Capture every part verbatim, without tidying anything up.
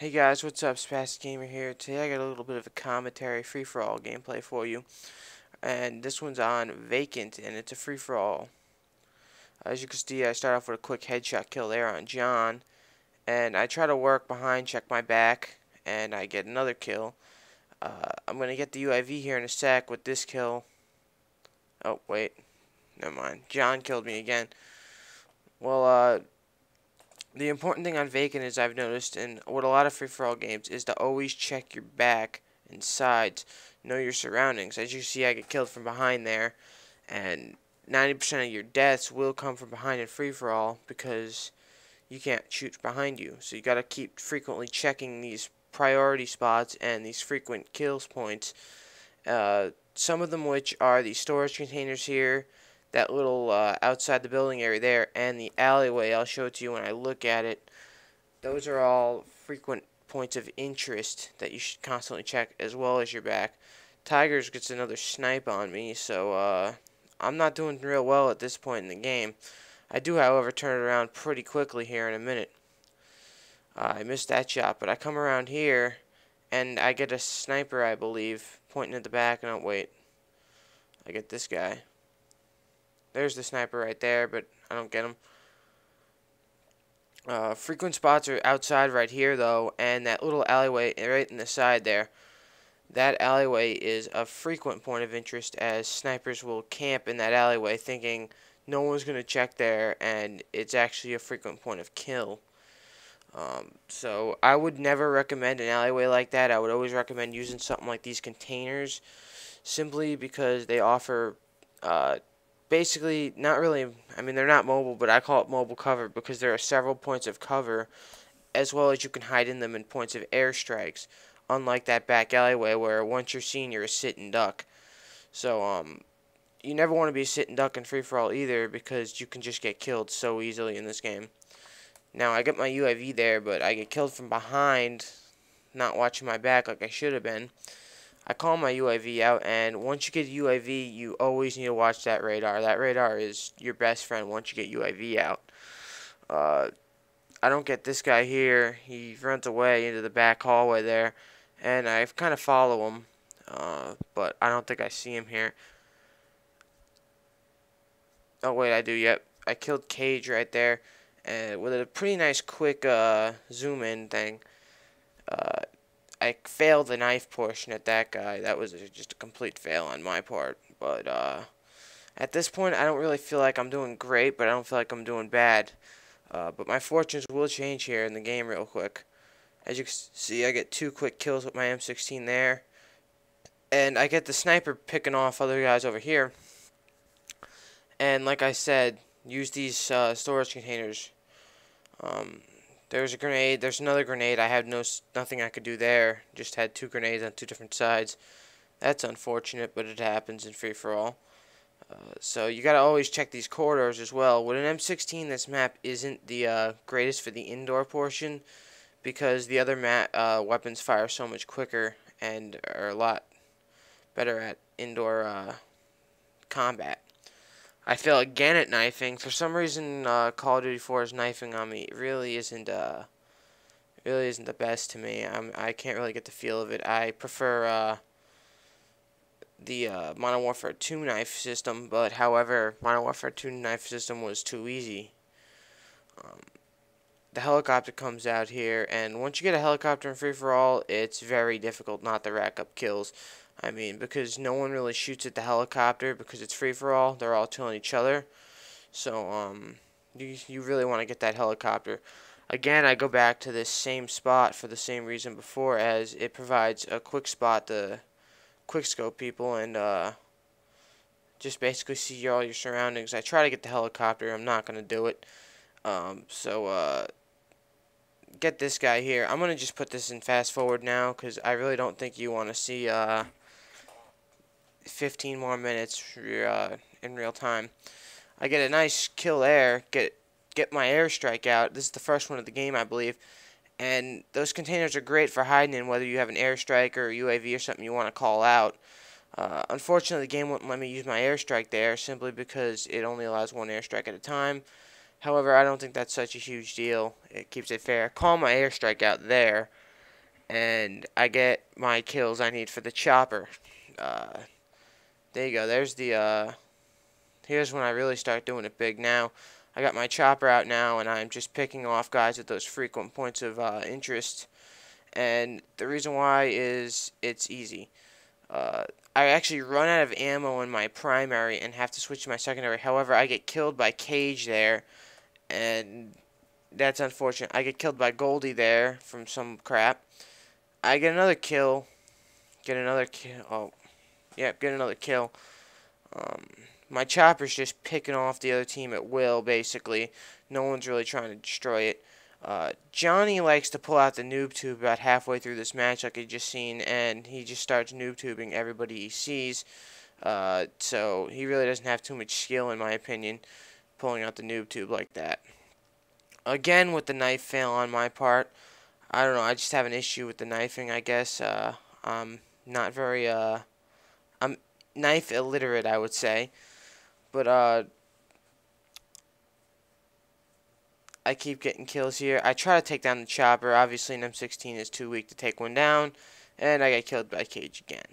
Hey guys, what's up? SpazticGamer here. Today I got a little bit of a commentary free-for-all gameplay for you. And this one's on Vacant, and it's a free-for-all. As you can see, I start off with a quick headshot kill there on John. And I try to work behind, check my back, and I get another kill. Uh, I'm going to get the U I V here in a sec with this kill. Oh, wait. Never mind. John killed me again. Well, uh... the important thing on Vacant is I've noticed in what a lot of free-for-all games is to always check your back and sides, know your surroundings. As you see, I get killed from behind there, and ninety percent of your deaths will come from behind in free-for-all because you can't shoot behind you. So you got to keep frequently checking these priority spots and these frequent kills points. Uh, some of them which are the storage containers here, that little uh, outside the building area there, and the alleyway. I'll show it to you when I look at it. Those are all frequent points of interest that you should constantly check, as well as your back. Tigers gets another snipe on me, so uh, I'm not doing real well at this point in the game. I do, however, turn it around pretty quickly here in a minute. Uh, I missed that shot, but I come around here, and I get a sniper, I believe, pointing at the back, and I'll wait. I get this guy. There's the sniper right there, but I don't get him. Uh, frequent spots are outside right here, though, and that little alleyway right in the side there. That alleyway is a frequent point of interest, as snipers will camp in that alleyway thinking no one's going to check there, and it's actually a frequent point of kill. Um, so I would never recommend an alleyway like that. I would always recommend using something like these containers, simply because they offer... Uh, Basically, not really, I mean, they're not mobile, but I call it mobile cover because there are several points of cover, as well as you can hide in them in points of airstrikes, unlike that back alleyway where once you're seen, you're a sit and duck. So, um, you never want to be a sit and duck in free-for-all either, because you can just get killed so easily in this game. Now, I get my U I V there, but I get killed from behind, not watching my back like I should have been. I call my U I V out, and once you get a U I V, you always need to watch that radar. That radar is your best friend once you get U I V out. Uh, I don't get this guy here. He runs away into the back hallway there, and I kind of follow him, uh, but I don't think I see him here. Oh, wait, I do, yep. I killed Cage right there, and with a pretty nice quick uh, zoom-in thing. Uh, I failed the knife portion at that guy. That was just a complete fail on my part. But uh, at this point, I don't really feel like I'm doing great, but I don't feel like I'm doing bad. Uh, but my fortunes will change here in the game real quick. As you can see, I get two quick kills with my M sixteen there. And I get the sniper picking off other guys over here. And like I said, use these uh, storage containers. Um... There's a grenade. There's another grenade. I had no nothing I could do there. Just had two grenades on two different sides. That's unfortunate, but it happens in free-for-all. Uh, so you gotta always check these corridors as well. With an M sixteen, this map isn't the uh, greatest for the indoor portion because the other ma uh, weapons fire so much quicker and are a lot better at indoor uh, combat. I fail again at knifing. For some reason, uh, Call of Duty four's knifing on me really isn't uh, really isn't the best to me. I'm, I can't really get the feel of it. I prefer uh, the uh, Modern Warfare two knife system, but however, Modern Warfare two knife system was too easy. Um, the helicopter comes out here, and once you get a helicopter in free-for-all, it's very difficult not to rack up kills. I mean, because no one really shoots at the helicopter because it's free-for-all. They're all killing each other. So, um, you, you really want to get that helicopter. Again, I go back to this same spot for the same reason before, as it provides a quick spot to quickscope people and uh, just basically see all your surroundings. I try to get the helicopter. I'm not going to do it. Um, so, uh... get this guy here. I'm going to just put this in fast forward now because I really don't think you want to see uh, fifteen more minutes uh, in real time. I get a nice kill there, get get my airstrike out. This is the first one of the game, I believe. And those containers are great for hiding in, whether you have an airstrike or a U A V or something you want to call out. Uh, unfortunately, the game wouldn't let me use my airstrike there simply because it only allows one airstrike at a time. However, I don't think that's such a huge deal. It keeps it fair. Call my airstrike out there, and I get my kills I need for the chopper. Uh, there you go. There's the, uh, here's when I really start doing it big now. I got my chopper out now, and I'm just picking off guys at those frequent points of uh, interest. And the reason why is it's easy. Uh, I actually run out of ammo in my primary and have to switch to my secondary. However, I get killed by Cage there, and that's unfortunate. I get killed by Goldie there from some crap. I get another kill. Get another kill. Oh, yeah, get another kill. Um, my chopper's just picking off the other team at will, basically. No one's really trying to destroy it. Uh, Johnny likes to pull out the noob tube about halfway through this match, like I just seen, and he just starts noob tubing everybody he sees. Uh, so he really doesn't have too much skill, in my opinion, pulling out the noob tube like that. Again, with the knife fail on my part, I don't know. I just have an issue with the knifing, I guess. Uh, I'm not very. Uh, I'm knife illiterate, I would say, but uh. I keep getting kills here. I try to take down the chopper. Obviously, an M sixteen is too weak to take one down. And I get killed by Cage again.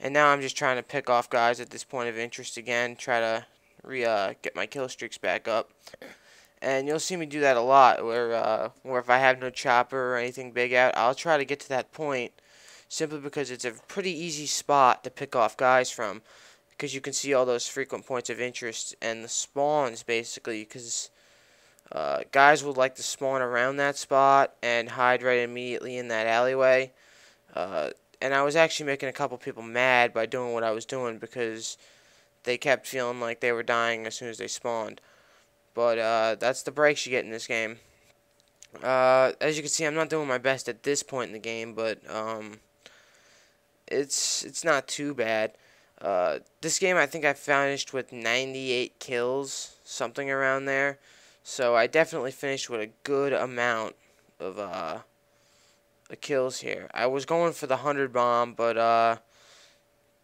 And now I'm just trying to pick off guys at this point of interest again. Try to re uh, get my kill streaks back up. And you'll see me do that a lot. Where, uh, where if I have no chopper or anything big out, I'll try to get to that point. Simply because it's a pretty easy spot to pick off guys from. Because you can see all those frequent points of interest and the spawns, basically, because uh, guys would like to spawn around that spot and hide right immediately in that alleyway. Uh, and I was actually making a couple people mad by doing what I was doing, because they kept feeling like they were dying as soon as they spawned. But uh, that's the breaks you get in this game. Uh, as you can see, I'm not doing my best at this point in the game, but um, it's, it's not too bad. Uh, this game, I think I finished with ninety-eight kills, something around there. So I definitely finished with a good amount of uh, kills here. I was going for the hundred bomb, but uh,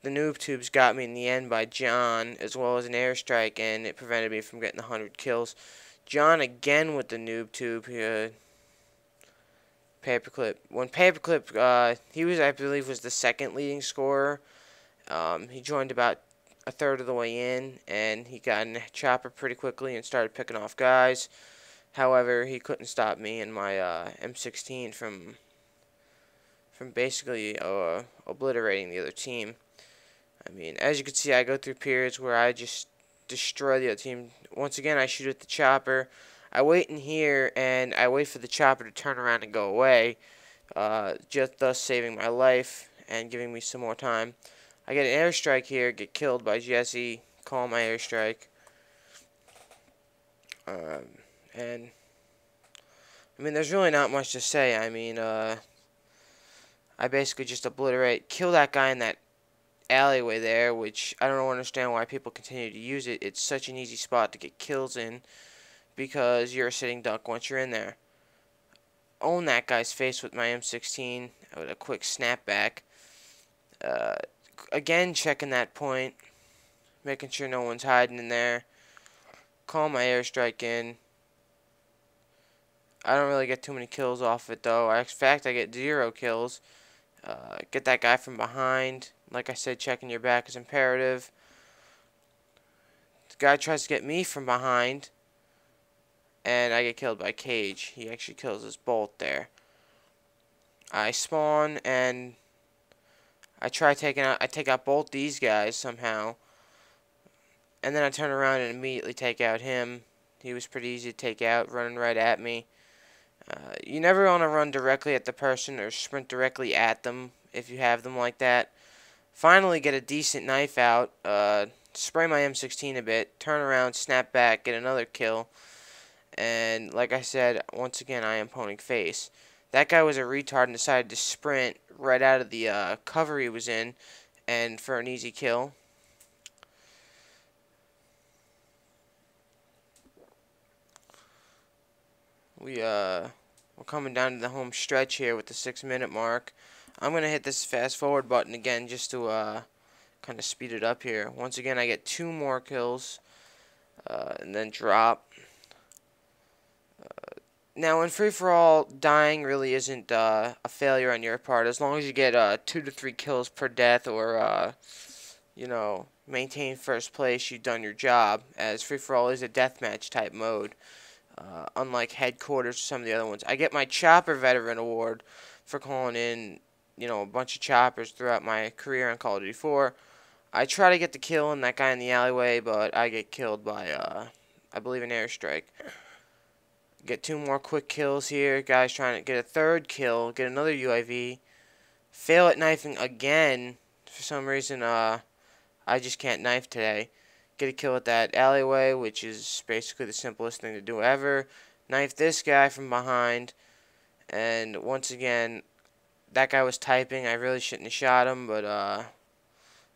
the noob tubes got me in the end by John, as well as an airstrike, and it prevented me from getting the hundred kills. John again with the noob tube here. Paperclip. When Paperclip, uh, he was, I believe, was the second leading scorer. Um, he joined about a third of the way in, and he got in a chopper pretty quickly and started picking off guys. However, he couldn't stop me and my uh, M sixteen from from basically uh, obliterating the other team. I mean, as you can see, I go through periods where I just destroy the other team. Once again, I shoot at the chopper. I wait in here, and I wait for the chopper to turn around and go away, uh, just thus saving my life and giving me some more time. I get an airstrike here, get killed by Jesse, call my airstrike. Um, and, I mean, there's really not much to say. I mean, uh, I basically just obliterate, kill that guy in that alleyway there, which I don't understand why people continue to use it. It's such an easy spot to get kills in, because you're a sitting duck once you're in there. Own that guy's face with my M sixteen, with a quick snapback. Uh... Again, checking that point, making sure no one's hiding in there. Call my airstrike in. I don't really get too many kills off it, though. In fact, I get zero kills. Uh, get that guy from behind. Like I said, checking your back is imperative. The guy tries to get me from behind, and I get killed by Cage. He actually kills his bolt there. I spawn, and I try taking out, I take out both these guys somehow, and then I turn around and immediately take out him. He was pretty easy to take out, running right at me. Uh, you never want to run directly at the person or sprint directly at them if you have them like that. Finally get a decent knife out, uh, spray my M sixteen a bit, turn around, snap back, get another kill, and like I said, once again I am poning face. That guy was a retard and decided to sprint right out of the uh, cover he was in, and for an easy kill. We, uh, we're coming down to the home stretch here with the six minute mark. I'm going to hit this fast forward button again just to uh, kind of speed it up here. Once again, I get two more kills uh, and then drop. Uh, Now, in free-for-all, dying really isn't uh, a failure on your part, as long as you get uh, two to three kills per death or, uh, you know, maintain first place, you've done your job, as free-for-all is a deathmatch type mode, uh, unlike headquarters or some of the other ones. I get my Chopper Veteran Award for calling in, you know, a bunch of choppers throughout my career on Call of Duty four. I try to get the kill on that guy in the alleyway, but I get killed by, uh, I believe, an airstrike. Get two more quick kills here. Guys trying to get a third kill. Get another U I V. Fail at knifing again. For some reason, uh, I just can't knife today. Get a kill at that alleyway, which is basically the simplest thing to do ever. Knife this guy from behind. And once again, that guy was typing. I really shouldn't have shot him, but, uh,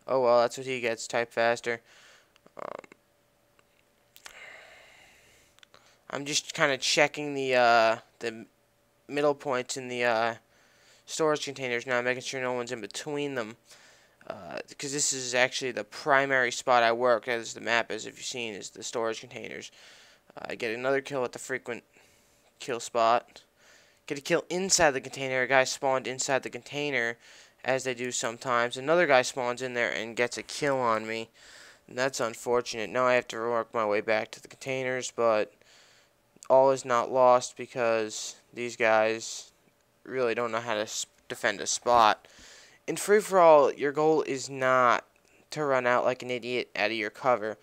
oh well, that's what he gets. Type faster. Um. I'm just kind of checking the uh, the middle points in the uh, storage containers now, making sure no one's in between them, because uh, this is actually the primary spot I work, as the map is, if you've seen, is the storage containers. Uh, I get another kill at the frequent kill spot. Get a kill inside the container. A guy spawned inside the container, as they do sometimes. Another guy spawns in there and gets a kill on me, and that's unfortunate. Now I have to work my way back to the containers, but all is not lost, because these guys really don't know how to defend a spot. In free-for-all, your goal is not to run out like an idiot out of your cover.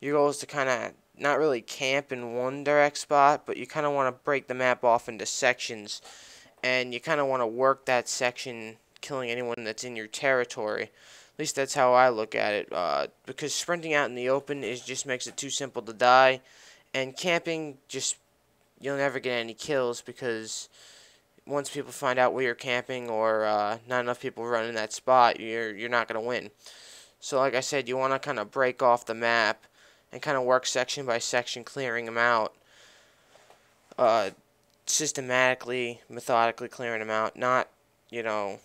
Your goal is to kind of not really camp in one direct spot, but you kind of want to break the map off into sections, and you kind of want to work that section, killing anyone that's in your territory. At least that's how I look at it, uh, because sprinting out in the open is just makes it too simple to die, and camping just... you'll never get any kills, because once people find out where you're camping, or uh, not enough people run in that spot, you're you're not going to win. So like I said, you want to kind of break off the map and kind of work section by section, clearing them out. Uh, systematically, methodically clearing them out, not, you know,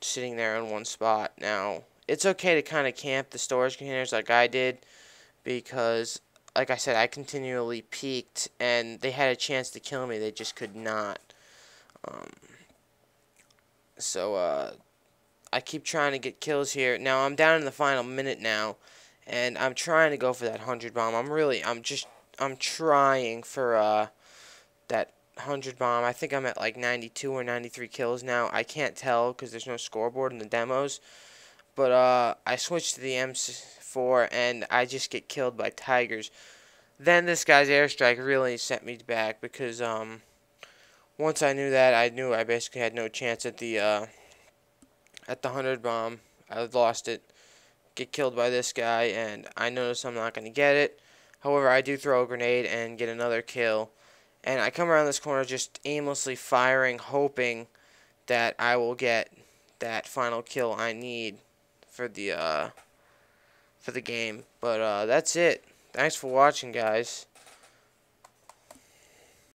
sitting there in one spot. Now, it's okay to kind of camp the storage containers like I did, because... like I said, I continually peeked, and they had a chance to kill me. They just could not. Um, so, uh, I keep trying to get kills here. Now, I'm down in the final minute now, and I'm trying to go for that one hundred bomb. I'm really, I'm just, I'm trying for, uh, that one hundred bomb. I think I'm at, like, ninety-two or ninety-three kills now. I can't tell, because there's no scoreboard in the demos. But, uh, I switched to the M sixteen. And I just get killed by tigers. Then this guy's airstrike really sent me back, because um, once I knew that, I knew I basically had no chance at the uh, at the one hundred bomb. I lost it. Get killed by this guy, and I notice I'm not going to get it. However, I do throw a grenade and get another kill. And I come around this corner just aimlessly firing, hoping that I will get that final kill I need for the... Uh, for the game. But uh, that's it. Thanks for watching, guys.